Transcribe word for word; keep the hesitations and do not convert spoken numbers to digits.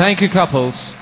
Thank you, couples.